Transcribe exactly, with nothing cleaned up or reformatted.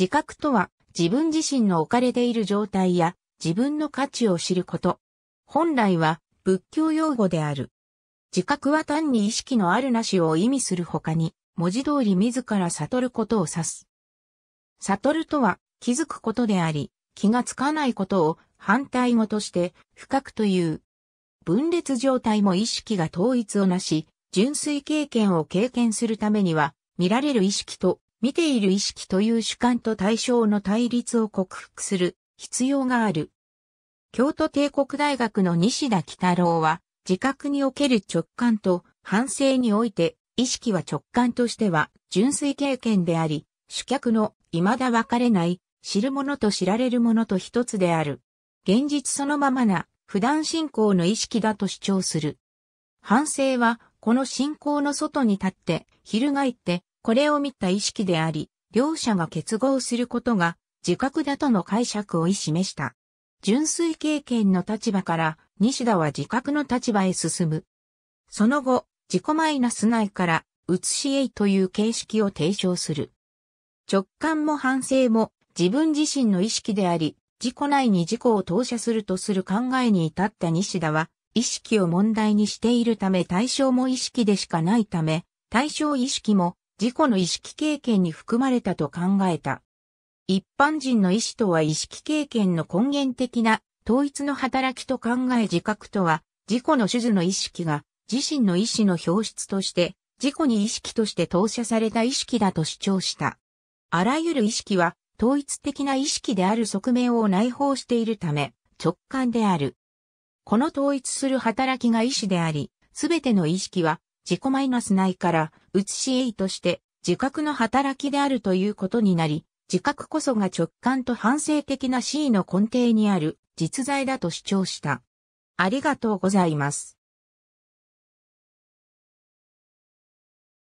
自覚とは、自分自身の置かれている状態や、自分の価値を知ること。本来は、仏教用語である。自覚は単に意識のあるなしを意味するほかに、文字通り自ら悟ることを指す。悟るとは、気づくことであり、気がつかないことを反対語として、深くという。分裂状態も意識が統一をなし、純粋経験を経験するためには、見られる意識と、見ている意識という主観と対象の対立を克服する必要がある。京都帝国大学の西田喜太郎は、自覚における直観と反省において、意識は直観としては純粋経験であり、主客の未だ分かれない、知るものと知られるものと一つである。現実そのままな、普段信仰の意識だと主張する。反省は、この信仰の外に立って、翻って、これを見た意識であり、両者が結合することが自覚だとの解釈を意示した。純粋経験の立場から西田は自覚の立場へ進む。その後、自己マイナス内から移しへという形式を提唱する。直観も反省も自分自身の意識であり、自己内に自己を投射するとする考えに至った西田は、意識を問題にしているため対象も意識でしかないため、対象意識も自己の意識経験に含まれたと考えた。一般人の意思とは意識経験の根源的な統一の働きと考え自覚とは自己の種々の意識が自身の意思の表出として自己に意識として投射された意識だと主張した。あらゆる意識は統一的な意識である側面を内包しているため直観である。この統一する働きが意思であり、すべての意識は自己マイナス内から移しへとして自覚の働きであるということになり、自覚こそが直観と反省的な思惟の根底にある実在だと主張した。ありがとうございます。